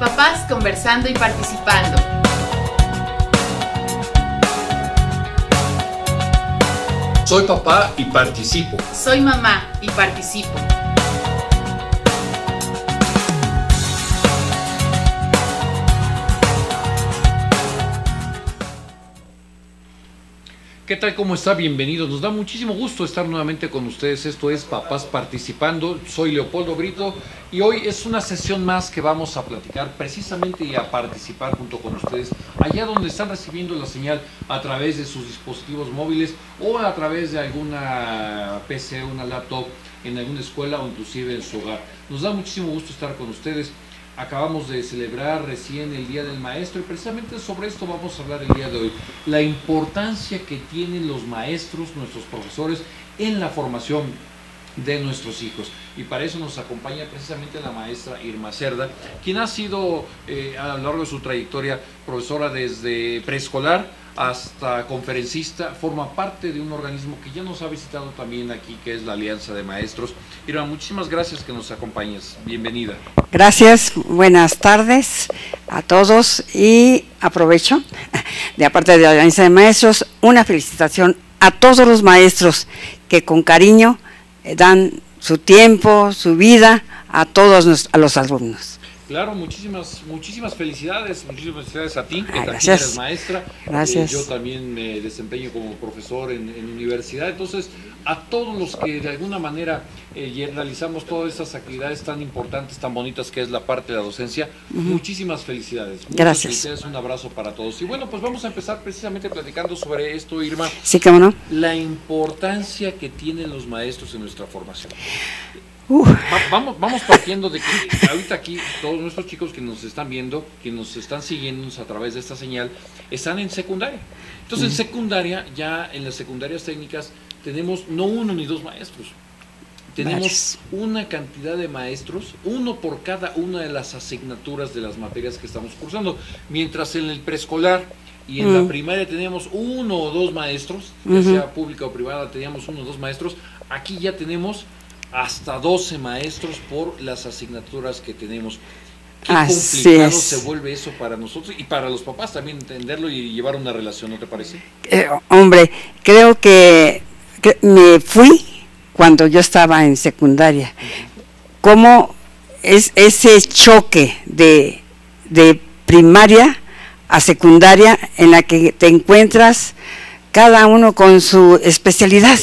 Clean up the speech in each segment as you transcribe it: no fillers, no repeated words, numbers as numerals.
Papás conversando y participando. Soy papá y participo. Soy mamá y participo. ¿Qué tal? ¿Cómo está? Bienvenidos. Nos da muchísimo gusto estar nuevamente con ustedes. Esto es Papás Participando. Soy Leopoldo Brito y hoy es una sesión más que vamos a platicar precisamente y a participar junto con ustedes allá donde están recibiendo la señal a través de sus dispositivos móviles o a través de alguna PC, una laptop, en alguna escuela o inclusive en su hogar. Nos da muchísimo gusto estar con ustedes. Acabamos de celebrar recién el Día del Maestro y precisamente sobre esto vamos a hablar el día de hoy. La importancia que tienen los maestros, nuestros profesores, en la formación de nuestros hijos. Y para eso nos acompaña precisamente la maestra Irma Cerda, quien ha sido a lo largo de su trayectoria profesora desde preescolar hasta conferencista, forma parte de un organismo que ya nos ha visitado también aquí, que es la Alianza de Maestros. Irma, muchísimas gracias que nos acompañes. Bienvenida. Gracias, buenas tardes a todos y aprovecho, de aparte de la Alianza de Maestros, una felicitación a todos los maestros que con cariño dan su tiempo, su vida a todos los alumnos. Claro, muchísimas felicidades a ti, que también eres maestra. Gracias. Yo también me desempeño como profesor en universidad. Entonces, a todos los que de alguna manera realizamos todas estas actividades tan importantes, tan bonitas, que es la parte de la docencia, muchísimas felicidades. Gracias. Felicidades, un abrazo para todos. Y bueno, pues vamos a empezar precisamente platicando sobre esto, Irma. Sí, cómo no. La importancia que tienen los maestros en nuestra formación. Vamos partiendo de que ahorita aquí todos nuestros chicos que nos están viendo, que nos están siguiendo a través de esta señal, están en secundaria. Entonces, en secundaria, ya en las secundarias técnicas, tenemos no uno ni dos maestros. Tenemos una cantidad de maestros, uno por cada una de las asignaturas de las materias que estamos cursando. Mientras en el preescolar y en la primaria teníamos uno o dos maestros, ya sea pública o privada, teníamos uno o dos maestros. Aquí ya tenemos hasta 12 maestros por las asignaturas que tenemos. Qué complicado se vuelve eso para nosotros y para los papás también entenderlo y llevar una relación, ¿no te parece? Hombre, creo que me fui cuando yo estaba en secundaria. ¿Cómo es ese choque de primaria a secundaria en la que te encuentras cada uno con su especialidad?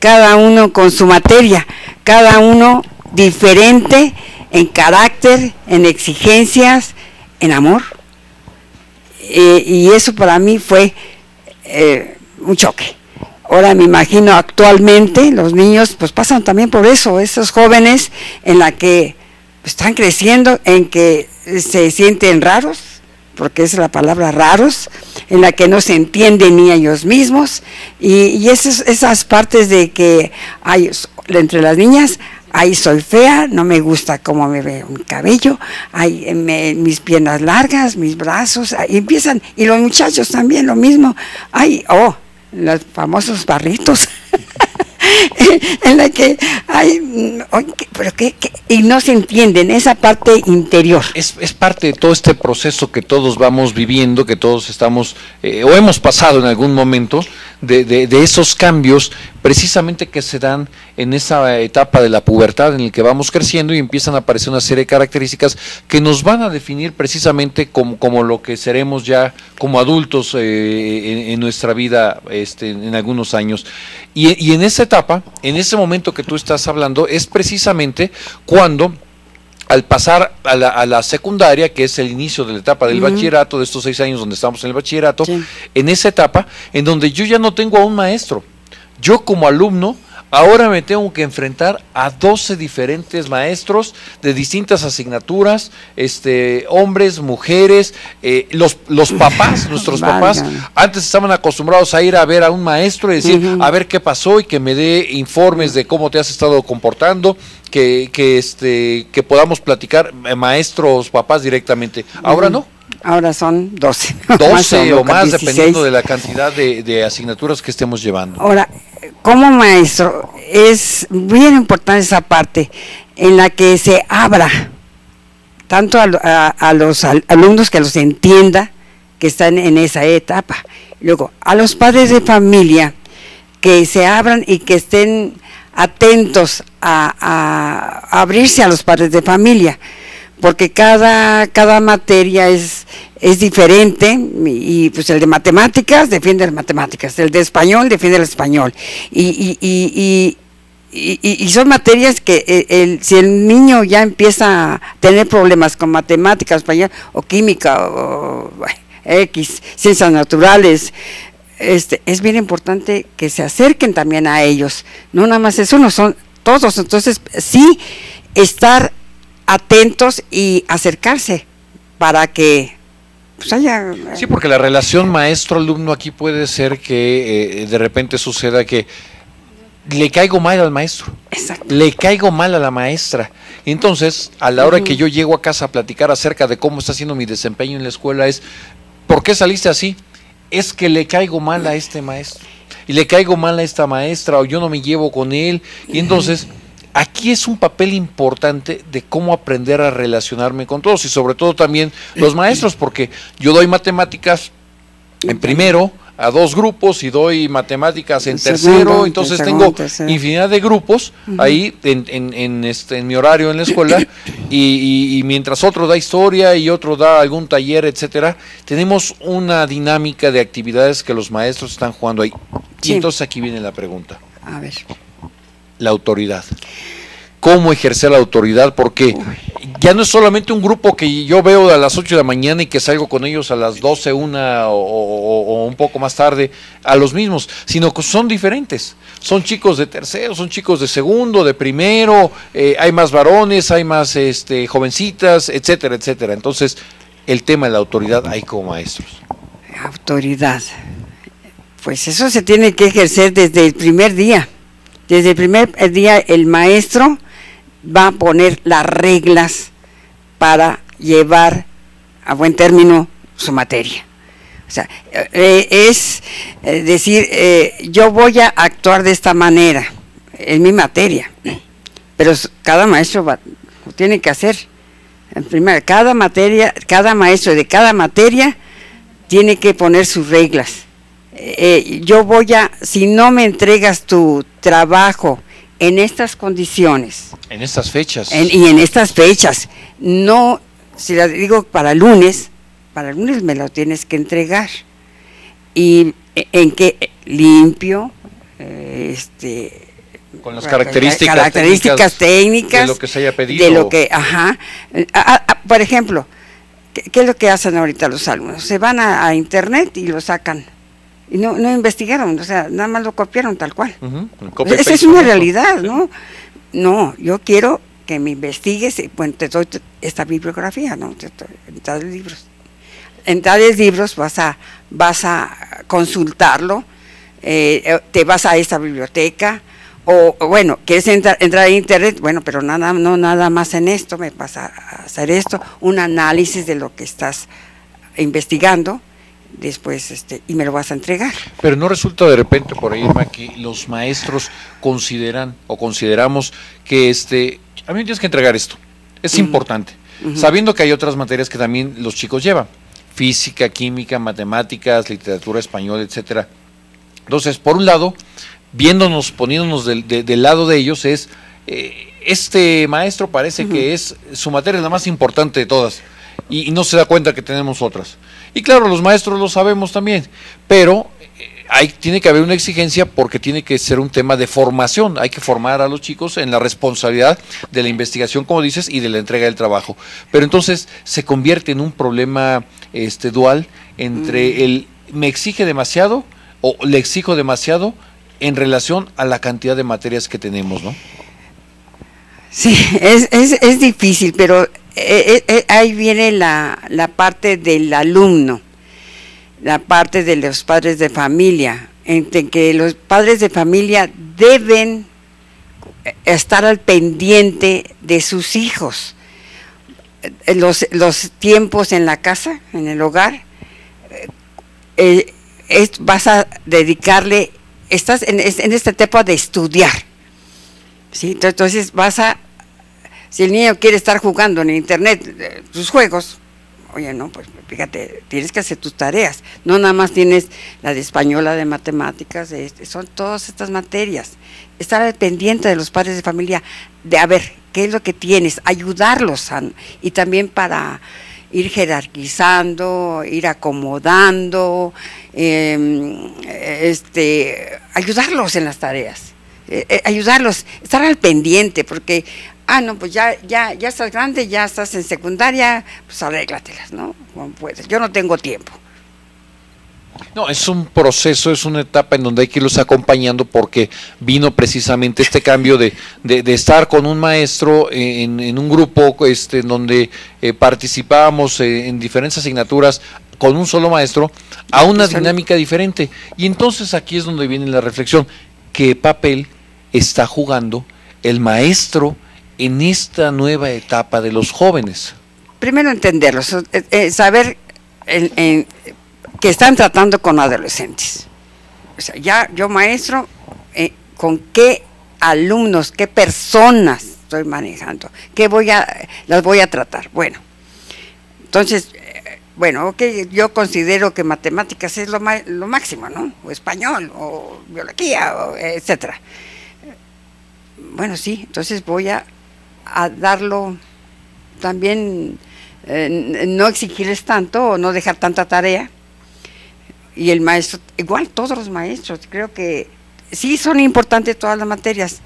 Cada uno con su materia, cada uno diferente en carácter, en exigencias, en amor. Y eso para mí fue un choque. Ahora me imagino actualmente los niños pues pasan también por eso, esos jóvenes en la que pues, están creciendo, en que se sienten raros, porque es la palabra raros, en la que no se entienden ni ellos mismos, y esas partes de que hay, entre las niñas, ahí soy fea, no me gusta cómo me veo mi cabello, ahí mis piernas largas, mis brazos, ahí empiezan, y los muchachos también lo mismo, ay, los famosos barritos, en la que hay, pero y no se entienden esa parte interior. Es parte de todo este proceso que todos vamos viviendo, que todos estamos o hemos pasado en algún momento de esos cambios precisamente que se dan en esa etapa de la pubertad en la que vamos creciendo y empiezan a aparecer una serie de características que nos van a definir precisamente como lo que seremos ya como adultos en nuestra vida en algunos años. Y en esa etapa, en ese momento que tú estás hablando, es precisamente cuando al pasar a la secundaria, que es el inicio de la etapa del bachillerato, de estos 6 años donde estamos en el bachillerato, en esa etapa en donde yo ya no tengo a un maestro. Yo como alumno ahora me tengo que enfrentar a 12 diferentes maestros de distintas asignaturas, hombres, mujeres, los papás, nuestros papás, antes estaban acostumbrados a ir a ver a un maestro y decir, a ver qué pasó y que me dé informes de cómo te has estado comportando, que podamos platicar maestros, papás directamente. Ahora no. Ahora son 12. 12 o más, 16. Dependiendo de la cantidad de asignaturas que estemos llevando. Ahora, como maestro, es bien importante esa parte en la que se abra tanto a los alumnos, que los entienda, que están en esa etapa. Luego, a los padres de familia, que se abran y que estén atentos a abrirse a los padres de familia, porque cada materia es diferente, y pues el de matemáticas defiende las matemáticas, el de español defiende el español, y son materias que si el niño ya empieza a tener problemas con matemáticas, español o química o X, ciencias naturales, es bien importante que se acerquen también a ellos, no nada más es uno, son todos. Entonces sí, estar atentos y acercarse para que pues haya... Sí, porque la relación maestro-alumno aquí puede ser que de repente suceda que le caigo mal al maestro. Exacto. Le caigo mal a la maestra. Entonces, a la hora que yo llego a casa a platicar acerca de cómo está siendo mi desempeño en la escuela es, ¿por qué saliste así? Es que le caigo mal a este maestro, y le caigo mal a esta maestra, o yo no me llevo con él, y entonces... Aquí es un papel importante de cómo aprender a relacionarme con todos, y sobre todo también los maestros, porque yo doy matemáticas en primero a 2 grupos y doy matemáticas en tercero, entonces tengo infinidad de grupos ahí en mi horario en la escuela, y mientras otro da historia y otro da algún taller, etcétera, tenemos una dinámica de actividades que los maestros están jugando ahí. Sí. Y entonces aquí viene la pregunta. A ver. La autoridad. ¿Cómo ejercer la autoridad? Porque ya no es solamente un grupo que yo veo a las 8 de la mañana y que salgo con ellos a las 12, una o un poco más tarde, a los mismos, sino que son diferentes. Son chicos de tercero, son chicos de segundo, de primero, hay más varones, hay más jovencitas, etcétera, etcétera. Entonces, el tema de la autoridad hay como maestros. Autoridad. Pues eso se tiene que ejercer desde el primer día. Desde el primer día el maestro va a poner las reglas para llevar a buen término su materia. O sea, es decir, yo voy a actuar de esta manera en mi materia, pero cada maestro lo tiene que hacer. En primer, cada maestro de cada materia tiene que poner sus reglas. Yo voy a, si no me entregas tu trabajo en estas condiciones, en estas fechas, en estas fechas, no, si la digo para el lunes me lo tienes que entregar, y en que limpio, con las características técnicas de lo que se haya pedido, de lo que, ajá, por ejemplo, ¿qué es lo que hacen ahorita los alumnos? Se van a internet y lo sacan. Y no investigaron, o sea, nada más lo copiaron tal cual. Esa es una realidad, ¿no? No, yo quiero que me investigues, bueno, te doy esta bibliografía, ¿no? En tales libros. En tales libros vas a consultarlo, te vas a esta biblioteca, o bueno, quieres entrar en internet, bueno, pero nada más en esto, me vas a hacer esto, un análisis de lo que estás investigando, después y me lo vas a entregar. Pero no resulta de repente por ahí, Irma, que los maestros consideran o consideramos que a mí me tienes que entregar esto, es importante, sabiendo que hay otras materias que también los chicos llevan, física, química, matemáticas, literatura, español, etcétera. Entonces, por un lado, viéndonos, poniéndonos del lado de ellos, es este maestro parece que es su materia la más importante de todas, y no se da cuenta que tenemos otras. Y claro, los maestros lo sabemos también, pero tiene que haber una exigencia, porque tiene que ser un tema de formación, hay que formar a los chicos en la responsabilidad de la investigación, como dices, y de la entrega del trabajo. Pero entonces se convierte en un problema dual entre el me exige demasiado o le exijo demasiado en relación a la cantidad de materias que tenemos, ¿no? Sí, es difícil, pero... ahí viene la parte del alumno, la parte de los padres de familia, en que los padres de familia deben estar al pendiente de sus hijos. Los tiempos en la casa, en el hogar, vas a dedicarle, estás en esta etapa de estudiar, ¿sí? Entonces vas a, si el niño quiere estar jugando en internet sus juegos, oye, no, pues fíjate, tienes que hacer tus tareas, no nada más tienes la de española, de matemáticas, son todas estas materias. Estar pendiente de los padres de familia, de a ver, ¿qué es lo que tienes? Ayudarlos, y también para ir jerarquizando, ir acomodando, ayudarlos en las tareas, ayudarlos, estar al pendiente, porque, no, pues ya estás grande, ya estás en secundaria, pues arréglatelas, ¿no? Como puedes, yo no tengo tiempo. No, es un proceso, es una etapa en donde hay que irlos acompañando, porque vino precisamente este cambio de estar con un maestro en un grupo donde participábamos en diferentes asignaturas con un solo maestro, a una dinámica diferente. Y entonces aquí es donde viene la reflexión: ¿qué papel está jugando el maestro en esta nueva etapa de los jóvenes? Primero entenderlos, saber que están tratando con adolescentes. O sea, ya yo maestro, con qué alumnos, qué personas estoy manejando, qué las voy a tratar. Bueno, entonces, bueno, ok, yo considero que matemáticas es lo máximo, ¿no? O español, o biología, o etcétera. Bueno, sí, entonces voy a darlo también, no exigirles tanto, o no dejar tanta tarea. Y el maestro, igual todos los maestros, creo que sí son importantes todas las materias,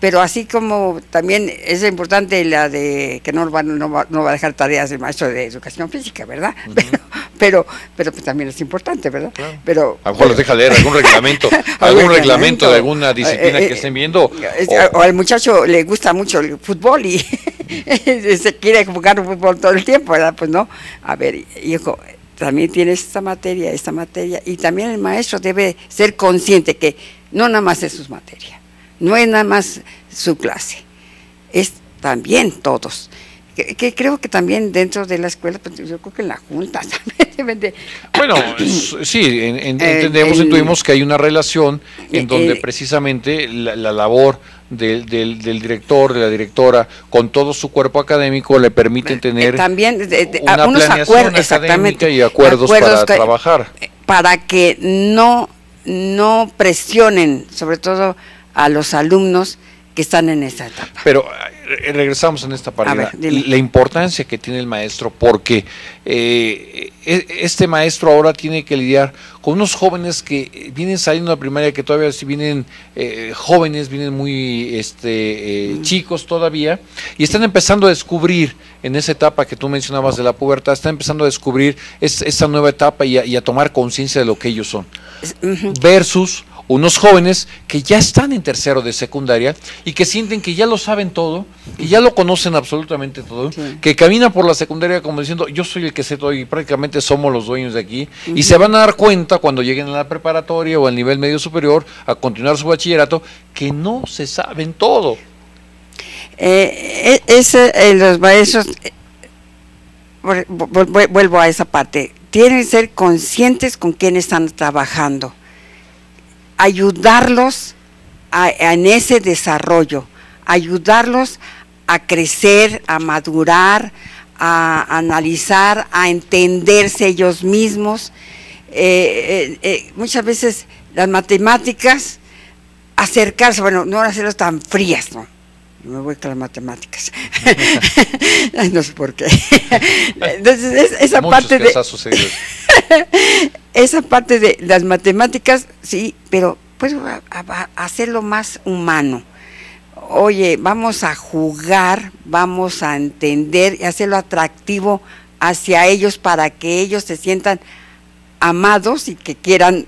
pero así como también es importante la de que no va a dejar tareas el maestro de educación física, ¿verdad? Uh-huh. Pero pues también es importante, ¿verdad? Claro. Pero a lo mejor los deja leer algún reglamento, algún reglamento de alguna disciplina que estén viendo. O al muchacho le gusta mucho el fútbol y se quiere jugar un fútbol todo el tiempo, ¿verdad? Pues no, a ver, hijo, también tienes esta materia, y también el maestro debe ser consciente que no nada más es sus materias, no es nada más su clase, es también todos. Que creo que también dentro de la escuela, pues yo creo que en la junta también. Bueno, sí, entendemos, intuimos que hay una relación en donde precisamente la labor del director, de la directora, con todo su cuerpo académico, le permiten tener también una planeación académica y acuerdos para trabajar. Para que no presionen, sobre todo a los alumnos que están en esa etapa. Pero regresamos en esta parte, la importancia que tiene el maestro, porque este maestro ahora tiene que lidiar con unos jóvenes que vienen saliendo de la primaria, que todavía si vienen jóvenes, vienen muy chicos todavía, y están empezando a descubrir, en esa etapa que tú mencionabas de la pubertad, están empezando a descubrir esta nueva etapa y a tomar conciencia de lo que ellos son, versus unos jóvenes que ya están en tercero de secundaria y que sienten que ya lo saben todo, que ya lo conocen absolutamente todo, sí, que caminan por la secundaria como diciendo, yo soy el que sé todo y prácticamente somos los dueños de aquí, y se van a dar cuenta cuando lleguen a la preparatoria o al nivel medio superior, a continuar su bachillerato, que no se saben todo. Los maestros, vuelvo a esa parte, tienen que ser conscientes con quién están trabajando, ayudarlos en ese desarrollo, ayudarlos a crecer, a madurar, a analizar, a entenderse ellos mismos. Muchas veces las matemáticas, acercarse, bueno, no hacerlas tan frías, ¿no? Me voy con las matemáticas. No sé por qué. Entonces, esa parte de esa parte de las matemáticas, sí, pero pues a hacerlo más humano. Oye, vamos a jugar, vamos a entender y hacerlo atractivo hacia ellos para que ellos se sientan amados y que quieran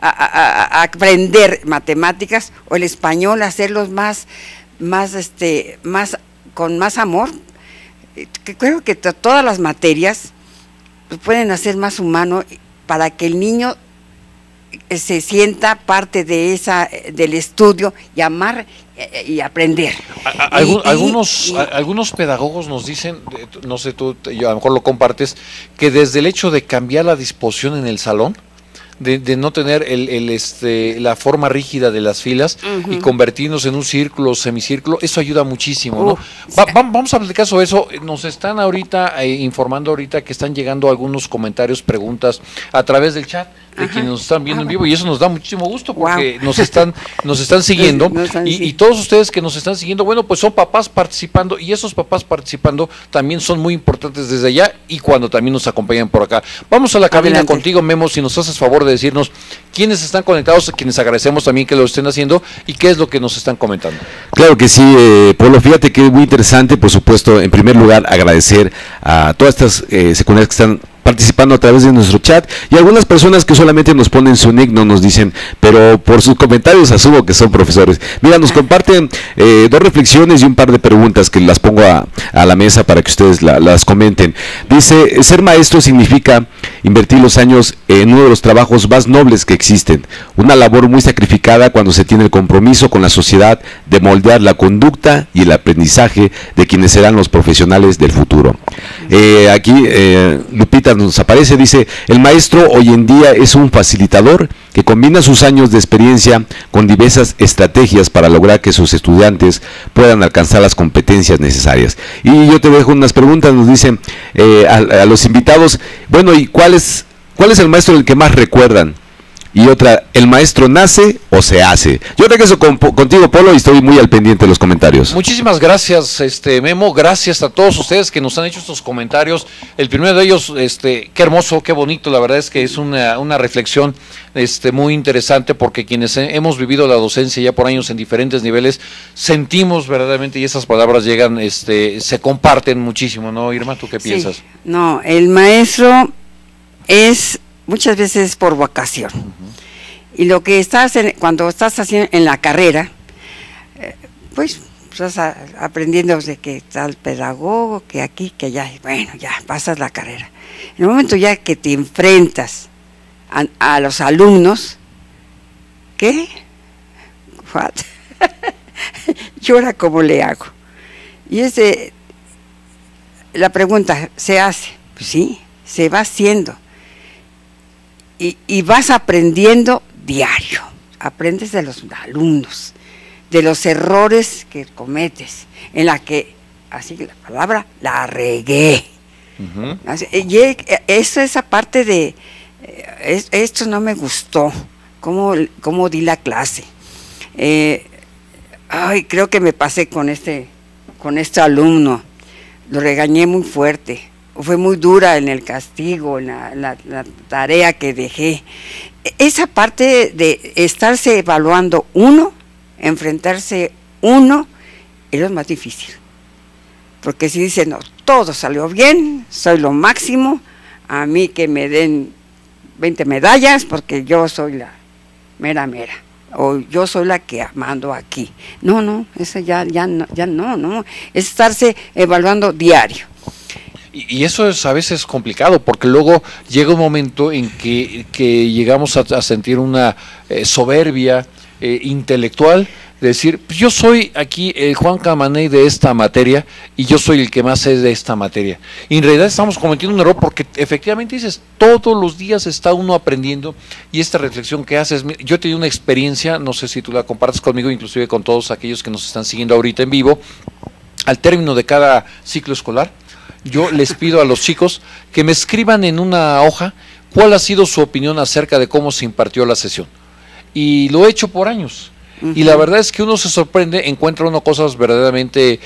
a aprender matemáticas, o el español, hacerlos más con más amor. Creo que todas las materias pueden hacer más humano para que el niño se sienta parte de del estudio y amar y aprender. Algunos pedagogos nos dicen, no sé, tú yo, a lo mejor lo compartes, que desde el hecho de cambiar la disposición en el salón, de no tener la forma rígida de las filas y convertirnos en un círculo, semicírculo, eso ayuda muchísimo, ¿no? Vamos a platicar sobre eso. Nos están ahorita informando que están llegando algunos comentarios, preguntas a través del chat de quienes nos están viendo en vivo, y eso nos da muchísimo gusto porque nos están siguiendo, y todos ustedes que nos están siguiendo, bueno, pues son papás participando, y esos papás participando también son muy importantes desde allá y cuando también nos acompañan por acá. Vamos a la cabina contigo, Memo, si nos haces favor de decirnos quiénes están conectados, a quienes agradecemos también que lo estén haciendo, y qué es lo que nos están comentando. Claro que sí, Pablo, fíjate que es muy interesante. Por supuesto, en primer lugar, agradecer a todas estas secundarias que están participando a través de nuestro chat, y algunas personas que solamente nos ponen su nick, no nos dicen, pero por sus comentarios asumo que son profesores. Mira, nos comparten dos reflexiones y un par de preguntas que las pongo a la mesa para que ustedes las comenten. Dice, ser maestro significa invertir los años en uno de los trabajos más nobles que existen, una labor muy sacrificada cuando se tiene el compromiso con la sociedad de moldear la conducta y el aprendizaje de quienes serán los profesionales del futuro. Aquí Lupita nos aparece, dice, el maestro hoy en día es un facilitador que combina sus años de experiencia con diversas estrategias para lograr que sus estudiantes puedan alcanzar las competencias necesarias. Y yo te dejo unas preguntas, nos dicen a los invitados, bueno, ¿y cuál es el maestro el que más recuerdan? Y otra, ¿el maestro nace o se hace? Yo regreso contigo, Polo, y estoy muy al pendiente de los comentarios. Muchísimas gracias, Memo, gracias a todos ustedes que nos han hecho estos comentarios. El primero de ellos, qué hermoso, qué bonito, la verdad es que es una reflexión muy interesante, porque quienes hemos vivido la docencia ya por años en diferentes niveles, sentimos verdaderamente, y esas palabras llegan, se comparten muchísimo, ¿no, Irma? ¿Tú qué piensas? Sí. No, el maestro es muchas veces por vocación. Y lo que estás cuando estás haciendo en la carrera, pues estás aprendiendo de que tal pedagogo, que aquí, que allá, bueno, ya pasas la carrera. En el momento ya que te enfrentas a los alumnos, ¿qué? ¿What? Yo ahora cómo le hago. Y la pregunta se hace, pues sí, se va haciendo. Y vas aprendiendo diario, aprendes de los alumnos, de los errores que cometes, en la que, así la palabra, la regué. Y esa parte de, esto no me gustó, cómo di la clase. Ay, creo que me pasé con este alumno, lo regañé muy fuerte. Fue muy dura en el castigo, en la tarea que dejé. Esa parte de estarse evaluando uno, enfrentarse uno, es lo más difícil. Porque si dicen, no, todo salió bien, soy lo máximo, a mí que me den 20 medallas porque yo soy la mera, o yo soy la que mando aquí. No, no, eso ya no. Es estarse evaluando diario. Y eso es a veces complicado, porque luego llega un momento en que llegamos a sentir una soberbia intelectual, de decir, pues yo soy aquí el Juan Camaney de esta materia, y yo soy el que más sé de esta materia. Y en realidad estamos cometiendo un error, porque efectivamente dices, todos los días está uno aprendiendo, y esta reflexión que haces, yo he tenido una experiencia, no sé si tú la compartes conmigo, inclusive con todos aquellos que nos están siguiendo ahorita en vivo, al término de cada ciclo escolar, yo les pido a los chicos que me escriban en una hoja cuál ha sido su opinión acerca de cómo se impartió la sesión. Y lo he hecho por años. Y la verdad es que uno se sorprende, encuentra uno cosas verdaderamente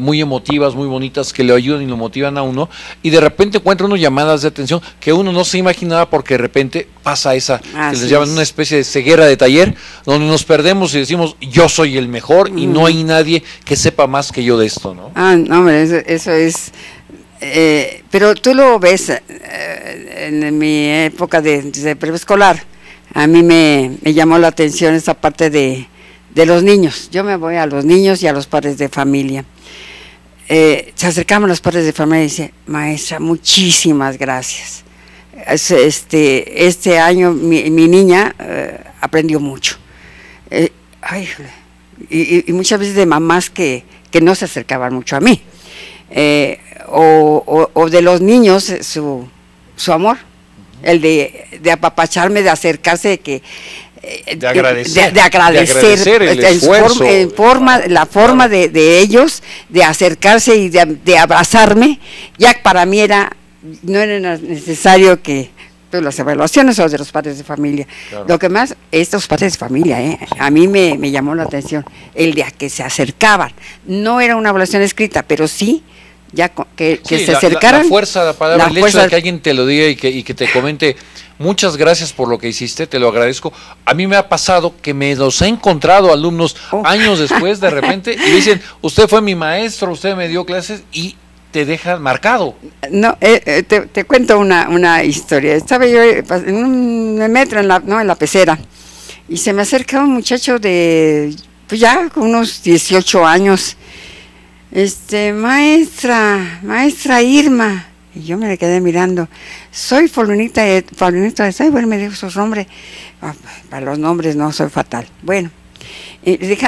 muy emotivas, muy bonitas, que le ayudan y lo motivan a uno, y de repente encuentra uno llamadas de atención que uno no se imaginaba, porque de repente pasa esa, que les llaman una especie de ceguera de taller, donde nos perdemos y decimos, yo soy el mejor y no hay nadie que sepa más que yo de esto, ¿no? Ah, no, hombre, eso es... pero tú lo ves en mi época de preescolar, a mí me llamó la atención esa parte de los niños. Yo me voy a los niños y a los padres de familia. Se acercaban los padres de familia y dice, maestra, muchísimas gracias. Este año mi niña aprendió mucho. Ay, y muchas veces de mamás que no se acercaban mucho a mí, o de los niños su amor, el de apapacharme, de acercarse, de agradecer el esfuerzo, la forma de ellos de acercarse y de abrazarme. Ya para mí no era necesario que las evaluaciones o de los padres de familia. Claro. Lo que más, estos padres de familia, a mí me llamó la atención el día que se acercaban. No era una evaluación escrita, pero sí ya que se acercaran. La fuerza de la palabra, el hecho de que alguien te lo diga y que te comente: muchas gracias por lo que hiciste, te lo agradezco. A mí me ha pasado que me los he encontrado alumnos años después, de repente, y dicen: usted fue mi maestro, usted me dio clases, y te dejan marcado. No, te cuento una historia. Estaba yo en un metro, en la pecera, y se me acerca un muchacho de, pues ya con unos 18 años. Maestra Irma. Y yo me le quedé mirando. Soy fulanita de tal. Bueno, me dijo su nombre. Para los nombres no soy fatal. Bueno,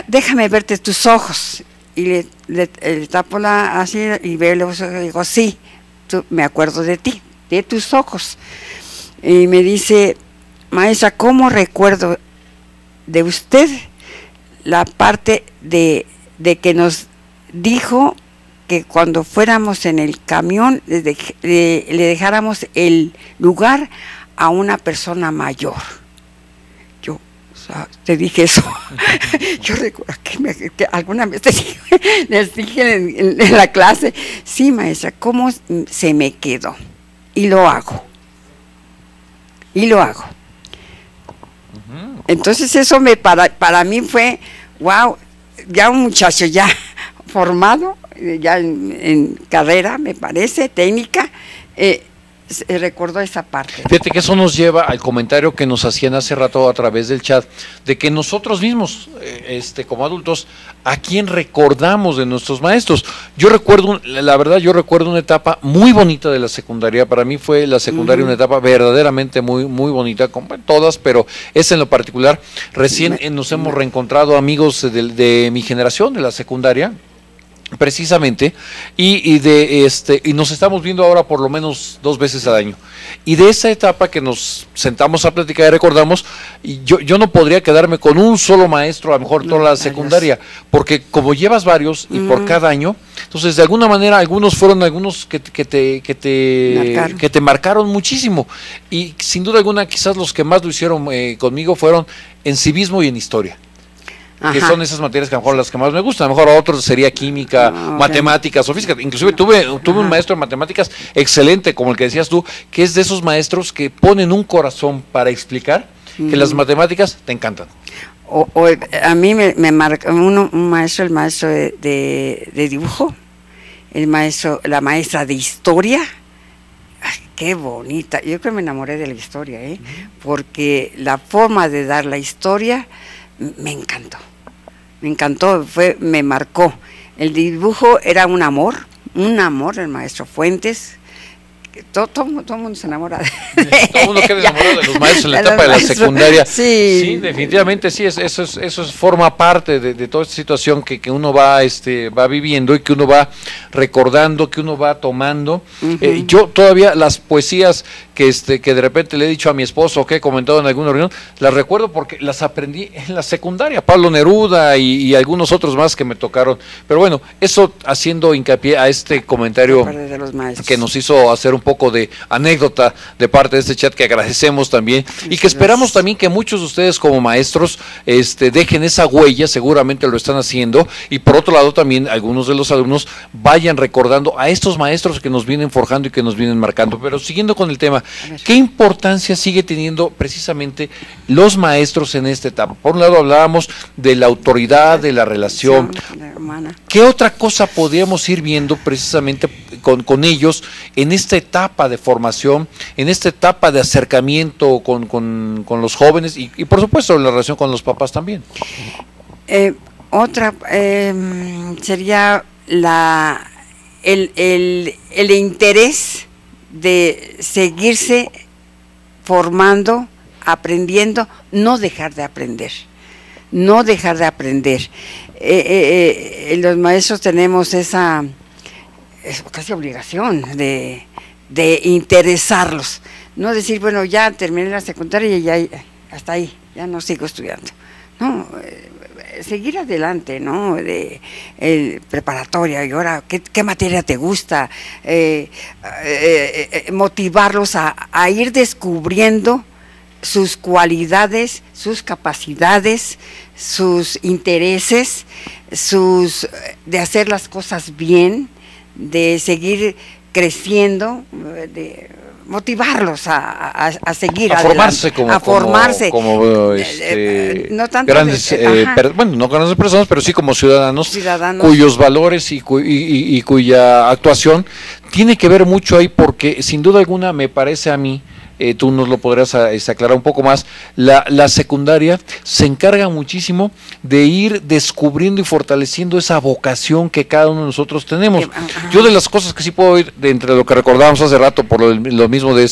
déjame verte tus ojos. Y le tapo así y veo los ojos y digo: sí, me acuerdo de ti, de tus ojos. Y me dice: maestra, ¿cómo recuerdo de usted la parte de que nos dijo que cuando fuéramos en el camión le dejáramos el lugar a una persona mayor? Yo, o sea, te dije eso. Yo recuerdo que alguna vez les dije en la clase: sí, maestra, ¿cómo se me quedó? Y lo hago. Entonces eso para mí fue, wow, ya un muchacho ya formado, ya en carrera, me parece, técnica, recordó esa parte. Fíjate que eso nos lleva al comentario que nos hacían hace rato a través del chat, de que nosotros mismos, como adultos, ¿a quién recordamos de nuestros maestros? Yo recuerdo, la verdad, yo recuerdo una etapa muy bonita de la secundaria. Para mí fue la secundaria una etapa verdaderamente muy, muy bonita, como todas, pero esa en lo particular. Recién nos hemos reencontrado amigos de mi generación, de la secundaria, precisamente, y nos estamos viendo ahora por lo menos 2 veces al año. Y de esa etapa que nos sentamos a platicar y recordamos, yo no podría quedarme con un solo maestro, a lo mejor toda la secundaria, porque como llevas varios y por cada año, entonces de alguna manera algunos que te marcaron muchísimo. Y sin duda alguna, quizás los que más lo hicieron conmigo fueron en civismo y en historia. Que ajá, son esas materias que a lo mejor las que más me gustan. A lo mejor a otros sería química, okay, matemáticas o física. Inclusive tuve un maestro de matemáticas excelente, como el que decías tú, que es de esos maestros que ponen un corazón para explicar que las matemáticas te encantan. O a mí me marca un maestro, el maestro de dibujo, la maestra de historia. Ay, qué bonita. Yo creo que me enamoré de la historia, porque la forma de dar la historia me encantó, me marcó. El dibujo era un amor, el maestro Fuentes. Todo el mundo se enamora todo el mundo queda enamorado de los maestros en la etapa de la secundaria. Sí, definitivamente sí, eso forma parte de toda esta situación que uno va viviendo y que uno va recordando, que uno va tomando. Yo todavía las poesías que de repente le he dicho a mi esposo, que he comentado en alguna reunión, las recuerdo porque las aprendí en la secundaria, Pablo Neruda y algunos otros más que me tocaron. Pero bueno, eso haciendo hincapié a este comentario que nos hizo hacer un poco de anécdota de parte de este chat, que agradecemos también y que esperamos también que muchos de ustedes como maestros dejen esa huella, seguramente lo están haciendo, y por otro lado también algunos de los alumnos vayan recordando a estos maestros que nos vienen forjando y que nos vienen marcando. Pero siguiendo con el tema, ¿qué importancia sigue teniendo precisamente los maestros en esta etapa? Por un lado hablábamos de la autoridad, de la relación. ¿Qué otra cosa podríamos ir viendo precisamente con ellos en esta etapa de formación, en esta etapa de acercamiento con los jóvenes y por supuesto en la relación con los papás también? Sería el interés de seguirse formando, aprendiendo, no dejar de aprender. no dejar de aprender. Los maestros tenemos esa casi obligación de interesarlos, no decir, bueno, ya terminé la secundaria y ya hasta ahí, ya no sigo estudiando. No, seguir adelante, ¿no? Preparatoria, y ahora, ¿qué materia te gusta? Motivarlos a ir descubriendo sus cualidades, sus capacidades, sus intereses, de hacer las cosas bien, de seguir creciendo, de motivarlos a seguir adelante, formarse no tanto grandes bueno, no grandes personas, pero sí como ciudadanos cuyos valores y cuya actuación tiene que ver mucho ahí, porque sin duda alguna me parece a mí, tú nos lo podrás aclarar un poco más, la secundaria se encarga muchísimo de ir descubriendo y fortaleciendo esa vocación que cada uno de nosotros tenemos. Yo de las cosas que sí puedo ir, de entre lo que recordábamos hace rato, por lo mismo de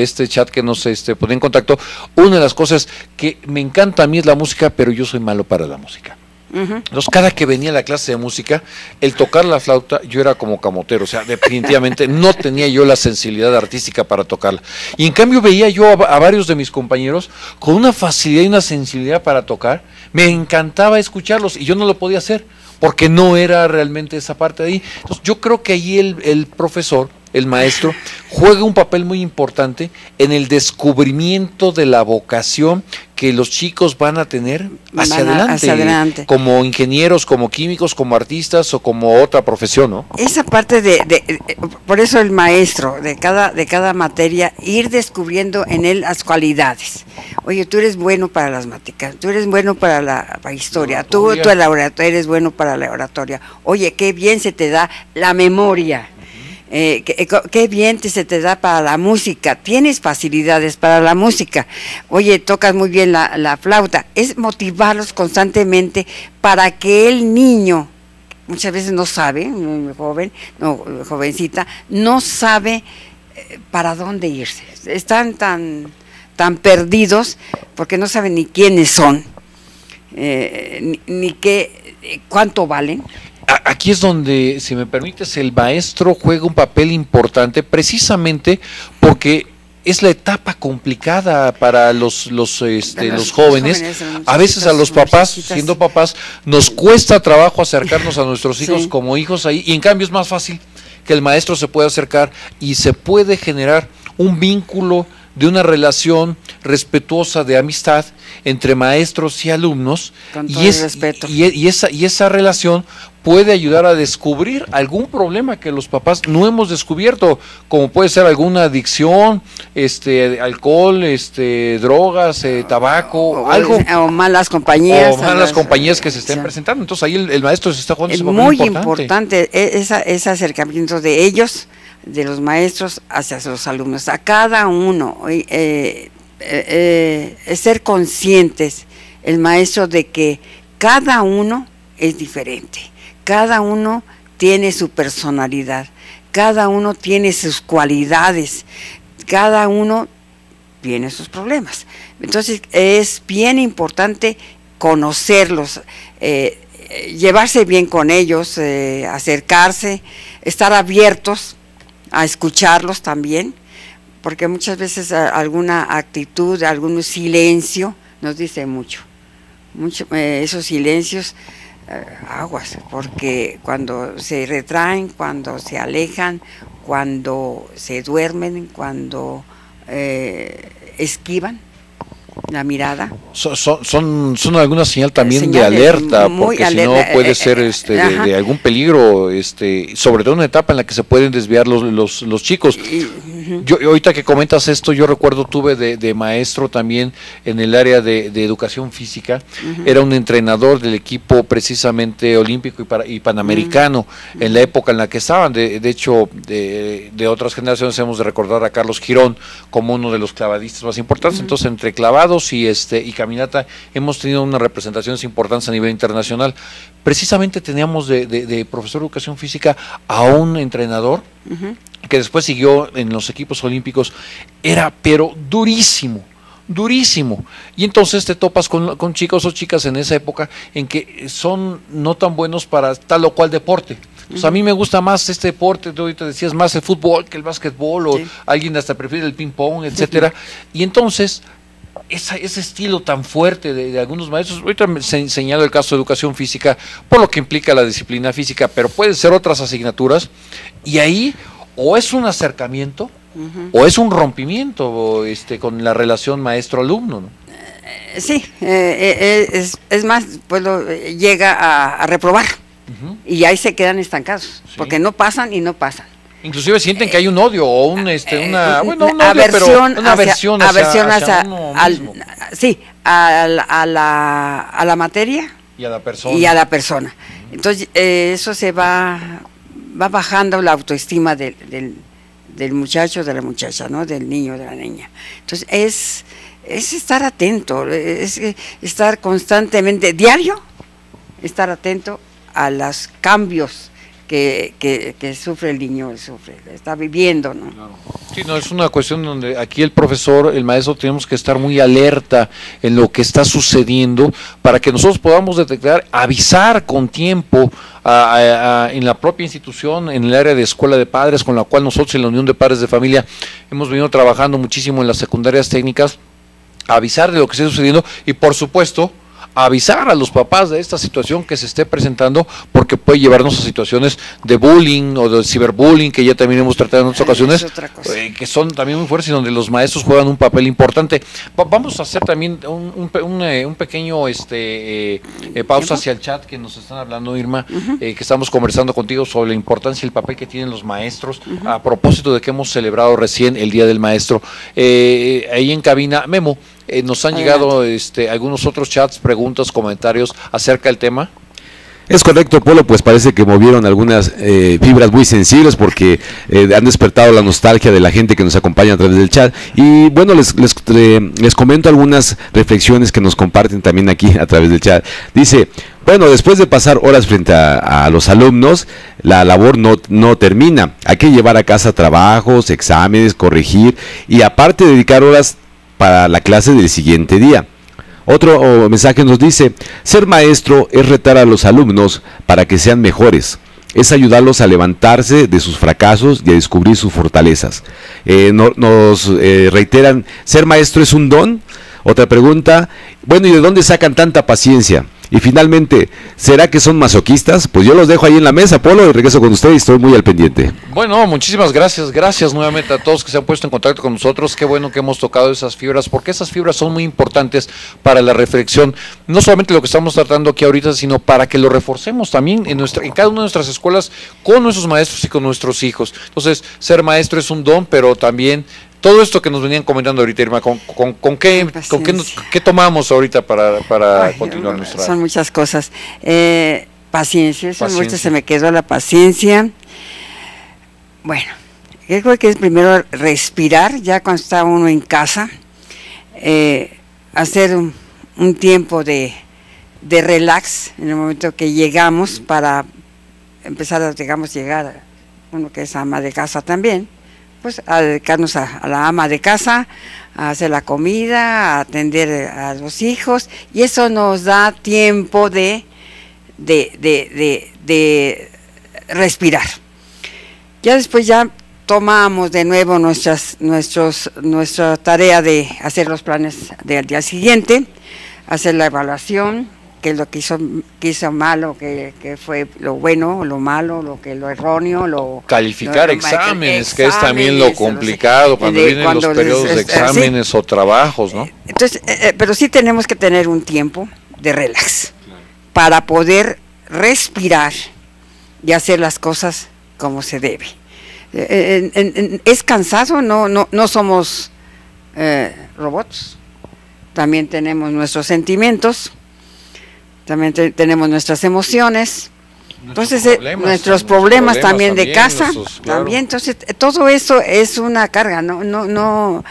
este chat que nos ponía en contacto, una de las cosas que me encanta a mí es la música, pero yo soy malo para la música. Entonces, cada que venía a la clase de música, el tocar la flauta, yo era como camotero, o sea, definitivamente no tenía yo la sensibilidad artística para tocarla. Y en cambio veía yo a varios de mis compañeros con una facilidad y una sensibilidad para tocar, me encantaba escucharlos y yo no lo podía hacer, porque no era realmente esa parte de ahí. Entonces, yo creo que ahí el profesor, el maestro, juega un papel muy importante en el descubrimiento de la vocación que los chicos van a tener hacia adelante, como ingenieros, como químicos, como artistas o como otra profesión, ¿no? Esa parte por eso el maestro de cada materia, ir descubriendo en él las cualidades. Oye, tú eres bueno para las matemáticas, tú eres bueno para la historia, tú eres bueno para la oratoria. Oye, qué bien se te da la memoria. Qué bien se te da para la música, tienes facilidades para la música, oye, tocas muy bien la flauta. Es motivarlos constantemente para que el niño, muchas veces no sabe, jovencita, no sabe para dónde irse, están tan perdidos porque no saben ni quiénes son, ni cuánto valen. Aquí es donde, si me permites, el maestro juega un papel importante, precisamente porque es la etapa complicada para los jóvenes. A veces a los papás, siendo papás, nos cuesta trabajo acercarnos a nuestros hijos como hijos ahí, y en cambio es más fácil que el maestro se pueda acercar y se puede generar un vínculo de una relación respetuosa de amistad entre maestros y alumnos, con todo el respeto. Y esa relación puede ayudar a descubrir algún problema que los papás no hemos descubierto, como puede ser alguna adicción, alcohol, drogas, tabaco, o malas compañías. O malas compañías que se estén presentando. Entonces ahí el maestro se está jugando ese papel importante. Ese acercamiento de ellos, de los maestros hacia los alumnos, a cada uno, ser conscientes, el maestro, de que cada uno es diferente, cada uno tiene su personalidad, cada uno tiene sus cualidades, cada uno tiene sus problemas. Entonces es bien importante conocerlos, llevarse bien con ellos, acercarse, estar abiertos a escucharlos también, porque muchas veces alguna actitud, algún silencio nos dice mucho. Esos silencios, aguas, porque cuando se retraen, cuando se alejan, cuando se duermen, cuando esquivan la mirada, son alguna señal también de alerta, porque si no puede ser de algún peligro, sobre todo en una etapa en la que se pueden desviar los chicos. Yo ahorita que comentas esto, yo recuerdo tuve de maestro también en el área de educación física, era un entrenador del equipo precisamente olímpico y panamericano, en la época en la que estaban, de hecho de otras generaciones hemos de recordar a Carlos Girón como uno de los clavadistas más importantes, entonces entre clavados y caminata hemos tenido unas representaciones importantes a nivel internacional. Precisamente teníamos de profesor de educación física a un entrenador que después siguió en los equipos olímpicos, era pero durísimo, durísimo. Y entonces te topas con chicos o chicas en esa época en que son no tan buenos para tal o cual deporte. Pues a mí me gusta más este deporte, tú ahorita decías, más el fútbol que el básquetbol, o sí, alguien hasta prefiere el ping-pong, etcétera. Y entonces, ese estilo tan fuerte de algunos maestros, ahorita me he enseñado el caso de educación física, por lo que implica la disciplina física, pero pueden ser otras asignaturas, y ahí o es un acercamiento, o es un rompimiento con la relación maestro-alumno, ¿no? Sí, es más, pues llega a reprobar. Y ahí se quedan estancados, sí, porque no pasan y no pasan. Inclusive sienten que hay un odio o una aversión hacia sí, a la materia y a la persona. Entonces eso se va bajando la autoestima del muchacho, de la muchacha, ¿no? Del niño, de la niña. Entonces es estar atento, es estar constantemente, diario, estar atento a los cambios que sufre el niño, está viviendo, ¿no? Claro. Sí, no, es una cuestión donde aquí el profesor, el maestro, tenemos que estar muy alerta en lo que está sucediendo para que nosotros podamos detectar, avisar con tiempo en la propia institución, en el área de escuela de padres, con la cual nosotros en la Unión de Padres de Familia hemos venido trabajando muchísimo en las secundarias técnicas, avisar de lo que está sucediendo y, por supuesto, avisar a los papás de esta situación que se esté presentando, porque puede llevarnos a situaciones de bullying o de ciberbullying, que ya también hemos tratado en otras ocasiones, que son también muy fuertes y donde los maestros juegan un papel importante. Vamos a hacer también un pequeño pausa hacia el chat que nos están hablando, Irma, que estamos conversando contigo sobre la importancia y el papel que tienen los maestros, a propósito de que hemos celebrado recién el Día del Maestro. Ahí en cabina, Memo, nos han llegado algunos otros chats, preguntas, comentarios acerca del tema. Es correcto, Polo, pues parece que movieron algunas fibras muy sensibles porque han despertado la nostalgia de la gente que nos acompaña a través del chat. Y bueno, les comento algunas reflexiones que nos comparten también aquí a través del chat. Dice, bueno, después de pasar horas frente a los alumnos, la labor no termina. Hay que llevar a casa trabajos, exámenes, corregir y aparte dedicar horas para la clase del siguiente día. Otro mensaje nos dice, ser maestro es retar a los alumnos para que sean mejores, es ayudarlos a levantarse de sus fracasos y a descubrir sus fortalezas. Nos reiteran, ser maestro es un don. Otra pregunta, bueno, ¿y de dónde sacan tanta paciencia? Y finalmente, ¿será que son masoquistas? Pues yo los dejo ahí en la mesa, Polo, y regreso con ustedes, estoy muy al pendiente. Bueno, muchísimas gracias, gracias nuevamente a todos que se han puesto en contacto con nosotros, qué bueno que hemos tocado esas fibras, porque esas fibras son muy importantes para la reflexión, no solamente lo que estamos tratando aquí ahorita, sino para que lo reforcemos también en cada una de nuestras escuelas, con nuestros maestros y con nuestros hijos. Entonces, ser maestro es un don, pero también todo esto que nos venían comentando ahorita, Irma, ¿qué tomamos ahorita para continuar nuestra? Son muchas cosas. Paciencia, se me quedó la paciencia. Bueno, yo creo que es primero respirar, ya cuando está uno en casa, hacer un tiempo de relax en el momento que llegamos para empezar a, llegar a uno que es ama de casa también. Pues a dedicarnos a la ama de casa, a hacer la comida, a atender a los hijos, y eso nos da tiempo de respirar. Ya después ya tomamos de nuevo nuestra tarea de hacer los planes del día siguiente, hacer la evaluación, que lo que hizo malo, que fue lo bueno, lo malo, lo erróneo, calificar exámenes, que es también lo complicado cuando vienen los periodos de exámenes o trabajos, ¿no? Entonces, pero sí tenemos que tener un tiempo de relax para poder respirar y hacer las cosas como se debe. Es cansado, no somos robots, también tenemos nuestros sentimientos, también tenemos nuestras emociones, entonces nuestros problemas también de casa, también, entonces todo eso es una carga, no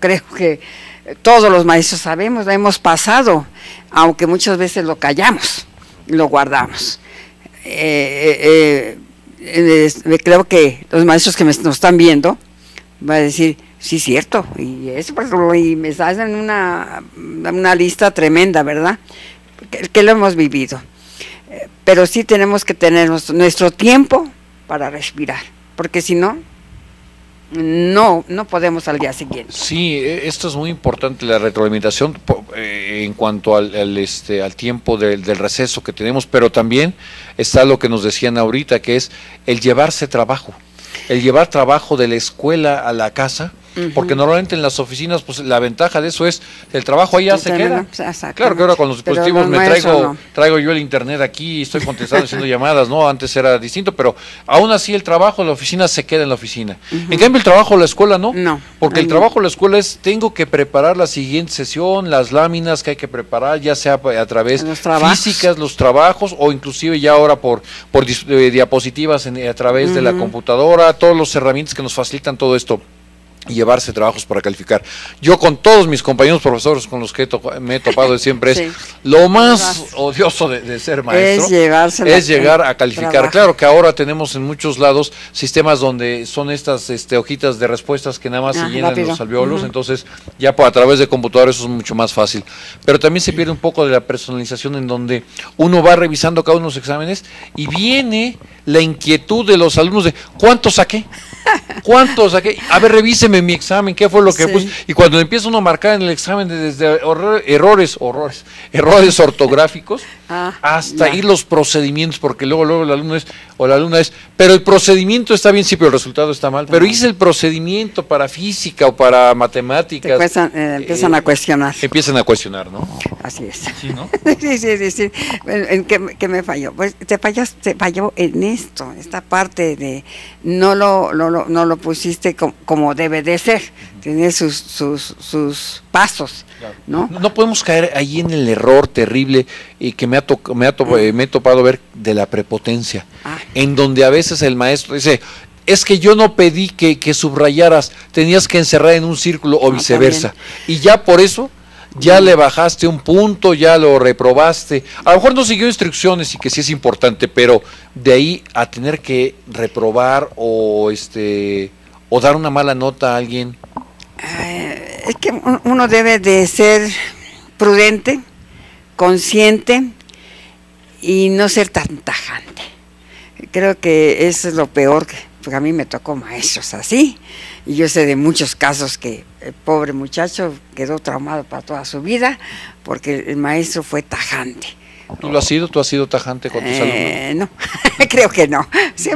creo que todos los maestros sabemos, la hemos pasado, aunque muchas veces lo callamos, lo guardamos. Creo que los maestros que nos están viendo van a decir, Sí, cierto, y eso pues, y me hacen una lista tremenda, ¿verdad? Que lo hemos vivido. Pero sí tenemos que tener nuestro tiempo para respirar, porque si no, no podemos al día siguiente. Sí, esto es muy importante, la retroalimentación en cuanto al tiempo del receso que tenemos, pero también está lo que nos decían ahorita, que es el llevarse trabajo. El llevar trabajo de la escuela a la casa, porque normalmente en las oficinas, pues la ventaja de eso es, el trabajo allá se queda. Claro que ahora con los dispositivos me traigo yo el internet aquí y estoy contestando, haciendo llamadas, ¿no? Antes era distinto, pero aún así el trabajo de la oficina se queda en la oficina. En cambio el trabajo de la escuela no, porque el trabajo de la escuela es, tengo que preparar la siguiente sesión, las láminas que hay que preparar, ya sea a través físicas, los trabajos, o inclusive ya ahora por diapositivas a través de la computadora, todas las herramientas que nos facilitan todo esto. Y llevarse trabajos para calificar. Yo con todos mis compañeros profesores con los que me he topado siempre es lo más odioso de ser maestro es llegar a calificar. Claro que ahora tenemos en muchos lados sistemas donde son estas hojitas de respuestas que nada más se llenan rápido los alveolos, entonces ya a través de computadores eso es mucho más fácil. Pero también se pierde un poco de la personalización en donde uno va revisando cada uno de los exámenes y viene la inquietud de los alumnos de ¿cuánto saqué? ¿Cuánto saqué? A ver, revíseme mi examen, ¿qué fue lo que puse? Y cuando empieza uno a marcar en el examen desde errores ortográficos hasta ir los procedimientos, porque luego el alumno o la alumna es, pero el procedimiento está bien, sí, pero el resultado está mal, pero hice el procedimiento para física o para matemáticas. Empiezan a cuestionar. Empiezan a cuestionar, ¿no? Así es. Sí, ¿no? Sí. ¿Qué me falló? Pues te falló en esto, esta parte de no lo pusiste como debe de ser, tiene sus pasos, ¿no? No podemos caer ahí en el error terrible que me he topado ver de la prepotencia, en donde a veces el maestro dice, es que yo no pedí que subrayaras, tenías que encerrar en un círculo o viceversa, y ya por eso ya le bajaste un punto, ya lo reprobaste. A lo mejor no siguió instrucciones y que sí es importante, pero de ahí a tener que reprobar o dar una mala nota a alguien. Es que uno debe de ser prudente, consciente y no ser tan tajante. Creo que eso es lo peor, porque a mí me tocó maestros así. Y yo sé de muchos casos que el pobre muchacho quedó traumado para toda su vida porque el maestro fue tajante. ¿Tú has sido tajante con tus alumnos? No, creo que no. Sí,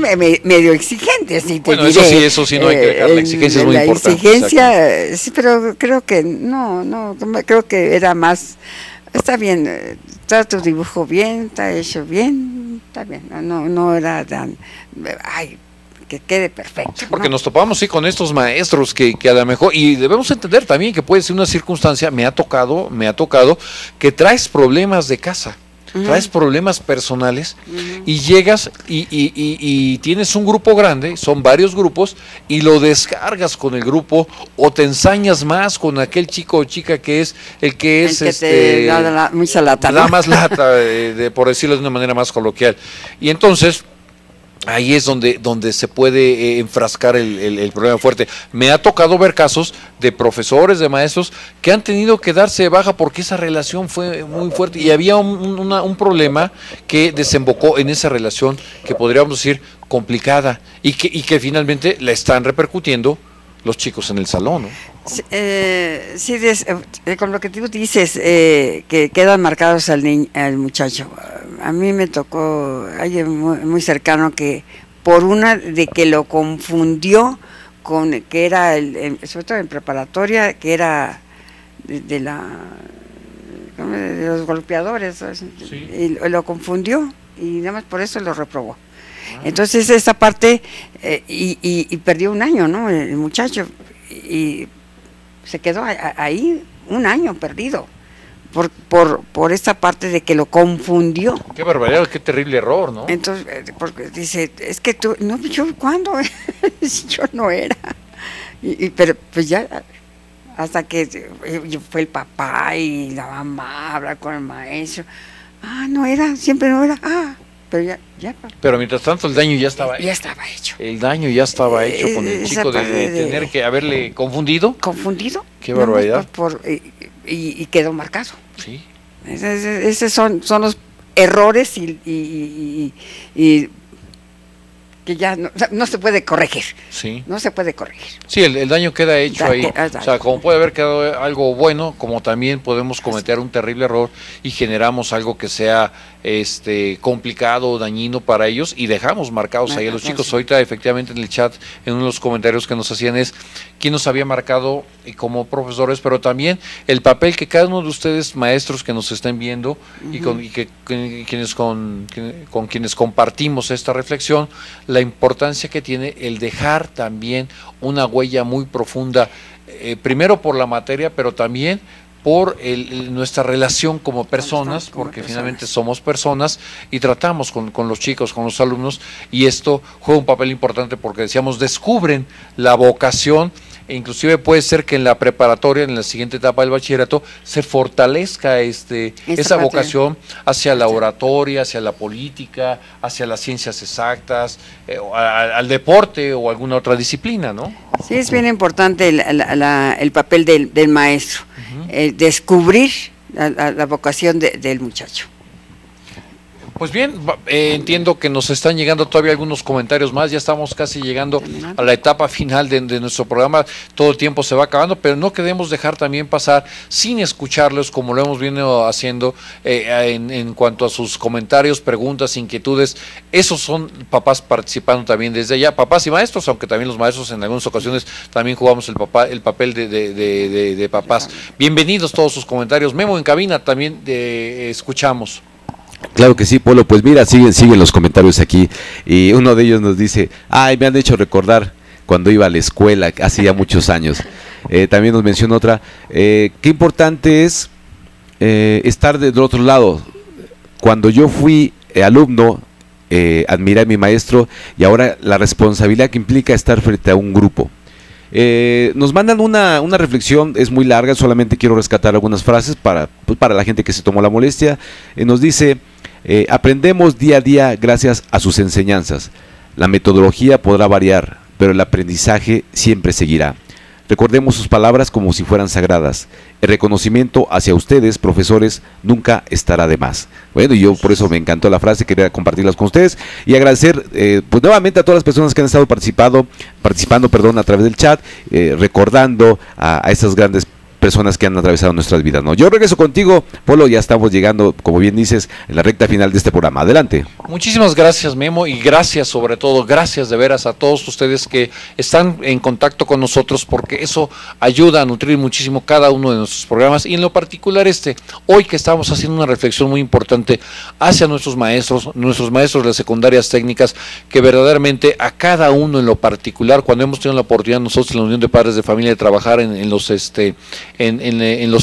medio exigente. Sí, bueno, eso sí, no hay que dejar. La exigencia es muy importante. La exigencia, sí, pero creo que no, creo que era más, está bien, está tu dibujo bien, está hecho bien, está bien, no era tan, que quede perfecto. Sí, porque nos topamos con estos maestros que a lo mejor, y debemos entender también que puede ser una circunstancia, me ha tocado, que traes problemas de casa, traes problemas personales y llegas y tienes un grupo grande, son varios grupos, y lo descargas con el grupo o te ensañas más con aquel chico o chica que es el que es el que te da mucha lata, da más lata, por decirlo de una manera más coloquial. Y entonces ahí es donde se puede enfrascar el problema fuerte. Me ha tocado ver casos de profesores, de maestros, que han tenido que darse de baja porque esa relación fue muy fuerte y había un problema que desembocó en esa relación que podríamos decir complicada y que finalmente la están repercutiendo los chicos en el salón, ¿no? Sí, con lo que tú dices, que quedan marcados al muchacho. A mí me tocó alguien muy cercano que por una de que lo confundió con que era, sobre todo en preparatoria, que era de los golpeadores, y lo confundió y nada más por eso lo reprobó. Entonces esa parte, y perdió un año, ¿no? El muchacho, y se quedó ahí un año perdido por esta parte de que lo confundió. Qué barbaridad, qué terrible error, ¿no? Entonces, porque dice, es que tú, no, yo cuándo, yo no era, pero pues ya, hasta que fue el papá y la mamá, hablar con el maestro, no era, siempre no era, Pero ya. Pero mientras tanto el daño ya estaba hecho. Ya estaba hecho. El daño ya estaba hecho con el chico de tener que haberle confundido. Confundido. Qué barbaridad. Y quedó marcado. Sí. Esos son los errores y que ya no se puede corregir. Sí. No se puede corregir. Sí, el daño queda hecho ahí. O sea, como puede haber quedado algo bueno, como también podemos cometer un terrible error y generamos algo que sea complicado o dañino para ellos y dejamos marcados ahí a los chicos. Ahorita efectivamente en el chat, en uno de los comentarios que nos hacían es quién nos había marcado como profesores, pero también el papel que cada uno de ustedes, maestros que nos estén viendo y con quienes compartimos esta reflexión, la importancia que tiene el dejar también una huella muy profunda, primero por la materia, pero también por nuestra relación como personas, porque finalmente somos personas y tratamos con los chicos, con los alumnos, y esto juega un papel importante porque decíamos, descubren la vocación, e inclusive puede ser que en la preparatoria, en la siguiente etapa del bachillerato, se fortalezca esa vocación hacia la oratoria, hacia la política, hacia las ciencias exactas, al deporte o alguna otra disciplina, ¿no? Sí, es bien importante el papel del maestro. Descubrir la vocación del muchacho. Pues bien, entiendo que nos están llegando todavía algunos comentarios más, ya estamos casi llegando a la etapa final de nuestro programa, todo el tiempo se va acabando, pero no queremos dejar también pasar sin escucharlos, como lo hemos venido haciendo en cuanto a sus comentarios, preguntas, inquietudes. Esos son papás participando también desde allá, papás y maestros, aunque también los maestros en algunas ocasiones también jugamos el papel de papás. Bienvenidos todos sus comentarios. Memo en cabina también escuchamos. Claro que sí, Polo, pues mira, siguen los comentarios aquí y uno de ellos nos dice, ay, me han hecho recordar cuando iba a la escuela, hace ya muchos años. También nos menciona otra, qué importante es estar del otro lado. Cuando yo fui alumno, admiré a mi maestro y ahora la responsabilidad que implica estar frente a un grupo. Nos mandan una reflexión, es muy larga, solamente quiero rescatar algunas frases para la gente que se tomó la molestia. Nos dice, aprendemos día a día gracias a sus enseñanzas. La metodología podrá variar, pero el aprendizaje siempre seguirá. Recordemos sus palabras como si fueran sagradas. El reconocimiento hacia ustedes, profesores, nunca estará de más. Bueno, y yo por eso me encantó la frase, quería compartirlas con ustedes y agradecer pues nuevamente a todas las personas que han estado participando, a través del chat, recordando a esas grandes personas que han atravesado nuestras vidas, ¿no? Yo regreso contigo, Polo, ya estamos llegando, como bien dices, en la recta final de este programa. Adelante. Muchísimas gracias, Memo, y gracias sobre todo, gracias de veras a todos ustedes que están en contacto con nosotros, porque eso ayuda a nutrir muchísimo cada uno de nuestros programas, y en lo particular hoy que estamos haciendo una reflexión muy importante hacia nuestros maestros de las secundarias técnicas, que verdaderamente a cada uno en lo particular, cuando hemos tenido la oportunidad nosotros en la Unión de Padres de Familia de trabajar en los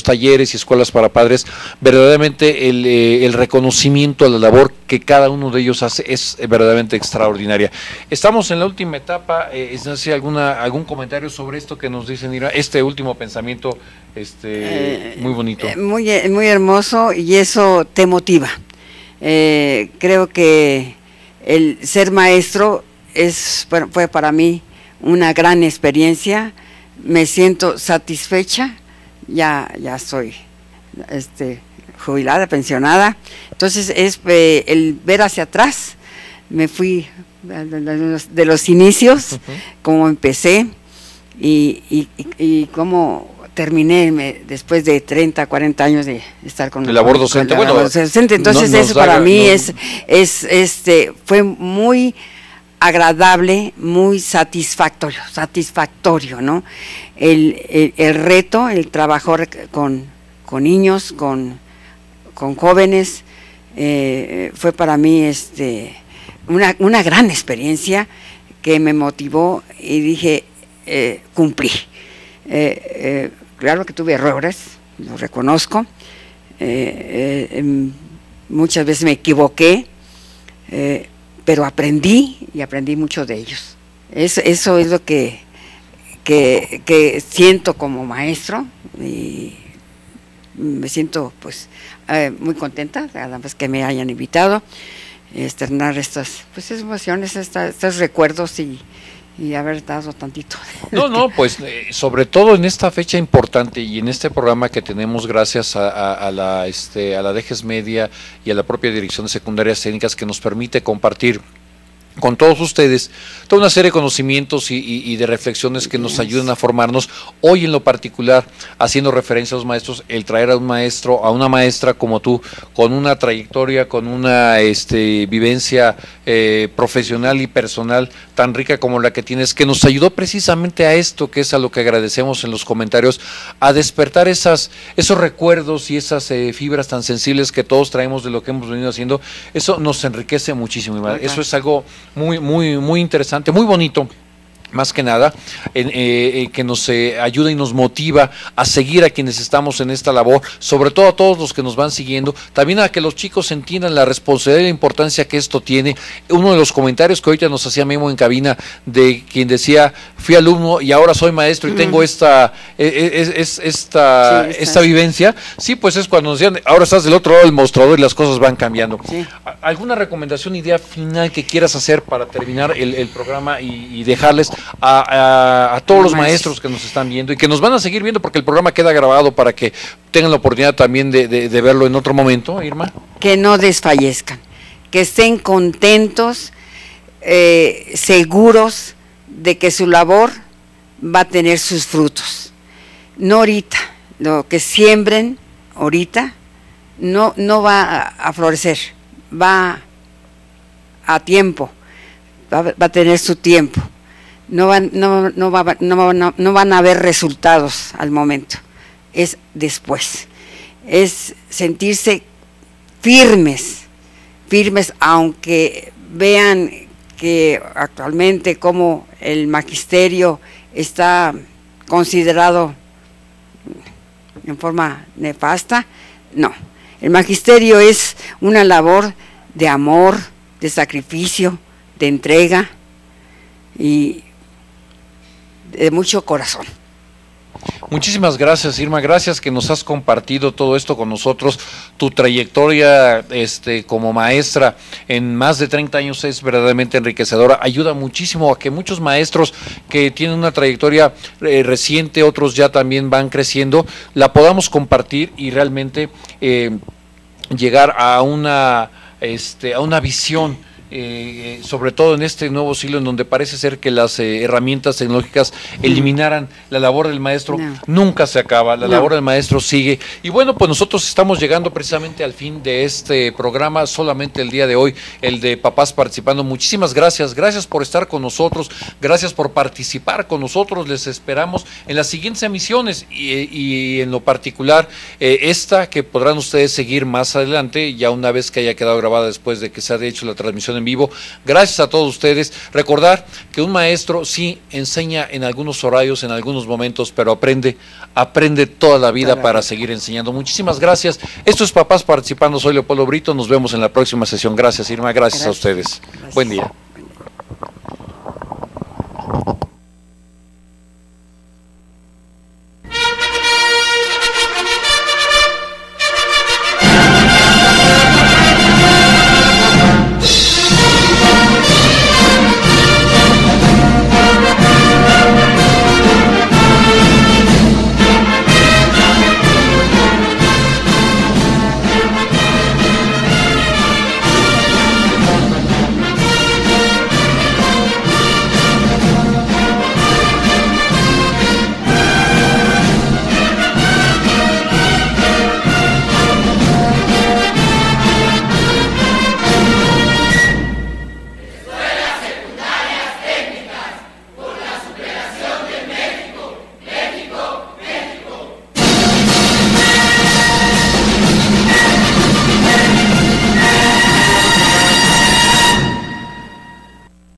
talleres y escuelas para padres, verdaderamente el reconocimiento a la labor que cada uno de ellos hace es verdaderamente extraordinaria. Estamos en la última etapa, ¿algún comentario sobre esto que nos dicen, Irma? Este último pensamiento muy bonito. Muy hermoso, y eso te motiva. Creo que el ser maestro fue para mí una gran experiencia, me siento satisfecha. Ya soy jubilada, pensionada, entonces es el ver hacia atrás, me fui de los inicios, cómo empecé y cómo terminé después de 30, 40 años de estar con la labor docente. Entonces eso para mí fue muy agradable, muy satisfactorio, ¿no? El reto, el trabajar con niños, con jóvenes, fue para mí una gran experiencia que me motivó y dije, cumplí. Claro que tuve errores, lo reconozco, muchas veces me equivoqué, pero aprendí mucho de ellos. Eso es lo que siento como maestro, y me siento pues muy contenta, además que me hayan invitado, externar estas, pues, emociones, estos recuerdos y haber dado tantito. No, pues sobre todo en esta fecha importante y en este programa que tenemos gracias a la DGES Media y a la propia Dirección de Secundarias Técnicas, que nos permite compartir con todos ustedes toda una serie de conocimientos y de reflexiones que nos ayudan a formarnos. Hoy en lo particular, haciendo referencia a los maestros, el traer a un maestro, a una maestra como tú, con una trayectoria, con una vivencia profesional y personal tan rica como la que tienes, que nos ayudó precisamente a esto, que es a lo que agradecemos en los comentarios, a despertar esos recuerdos y esas fibras tan sensibles que todos traemos de lo que hemos venido haciendo. Eso nos enriquece muchísimo, ¿verdad? Eso es algo muy, muy, muy interesante, muy bonito, más que nada, que nos ayuda y nos motiva a seguir a quienes estamos en esta labor, sobre todo a todos los que nos van siguiendo, también a que los chicos entiendan la responsabilidad y la importancia que esto tiene. Uno de los comentarios que ahorita nos hacía Memo en cabina, de quien decía, fui alumno y ahora soy maestro y tengo esta vivencia, sí, pues es cuando nos decían, ahora estás del otro lado del mostrador y las cosas van cambiando. Sí. ¿Alguna recomendación, idea final que quieras hacer para terminar el programa y dejarles a todos los maestros que nos están viendo y que nos van a seguir viendo, porque el programa queda grabado para que tengan la oportunidad también de verlo en otro momento, Irma? Que no desfallezcan, que estén contentos, seguros de que su labor va a tener sus frutos. No ahorita, lo que siembren ahorita no va a florecer, va a tiempo, va a tener su tiempo. No van a haber resultados al momento, es después. Es sentirse firmes, aunque vean que actualmente como el magisterio está considerado en forma nefasta. No, el magisterio es una labor de amor, de sacrificio, de entrega y de mucho corazón. Muchísimas gracias, Irma, gracias que nos has compartido todo esto con nosotros. Tu trayectoria como maestra en más de 30 años es verdaderamente enriquecedora, ayuda muchísimo a que muchos maestros que tienen una trayectoria reciente, otros ya también van creciendo, la podamos compartir y realmente llegar a una visión. Sobre todo en este nuevo siglo, en donde parece ser que las herramientas tecnológicas eliminaran la labor del maestro. No. Nunca se acaba, la labor del maestro sigue. Y bueno, pues nosotros estamos llegando precisamente al fin de este programa, solamente el día de hoy, el de Papás Participando. Muchísimas gracias, gracias por estar con nosotros, gracias por participar con nosotros. Les esperamos en las siguientes emisiones y en lo particular esta que podrán ustedes seguir más adelante, ya una vez que haya quedado grabada después de que se haya hecho la transmisión en vivo. Gracias a todos ustedes. Recordar que un maestro sí enseña en algunos horarios, en algunos momentos, pero aprende toda la vida para seguir enseñando. Muchísimas gracias. Esto es Papás Participando. Soy Leopoldo Brito. Nos vemos en la próxima sesión. Gracias, Irma. Gracias a ustedes. Buen día.